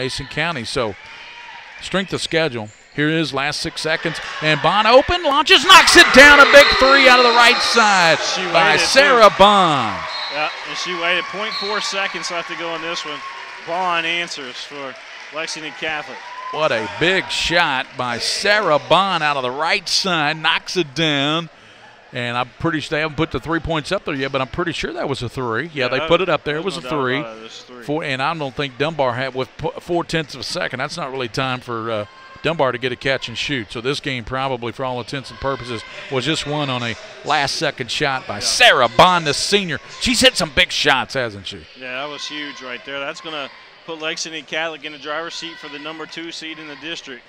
Mason County. So strength of schedule. Here is last 6 seconds, and Bonn open, launches, knocks it down, a big three out of the right side by Sarah Bonn. Yeah, and she waited 0.4 seconds left to go on this one. Bonn answers for Lexington Catholic. What a big shot by Sarah Bonn out of the right side, knocks it down. And I'm pretty sure they haven't put the 3 points up there yet, but I'm pretty sure that was a three. Yeah, they put it up there. It was a three. And I don't think Dunbar had with 0.4 seconds. That's not really time for Dunbar to get a catch and shoot. So this game probably, for all intents and purposes, was just won on a last-second shot by Sarah Bonn, the senior. She's hit some big shots, hasn't she? Yeah, that was huge right there. That's going to put Lexington Catholic in the driver's seat for the number 2 seed in the district.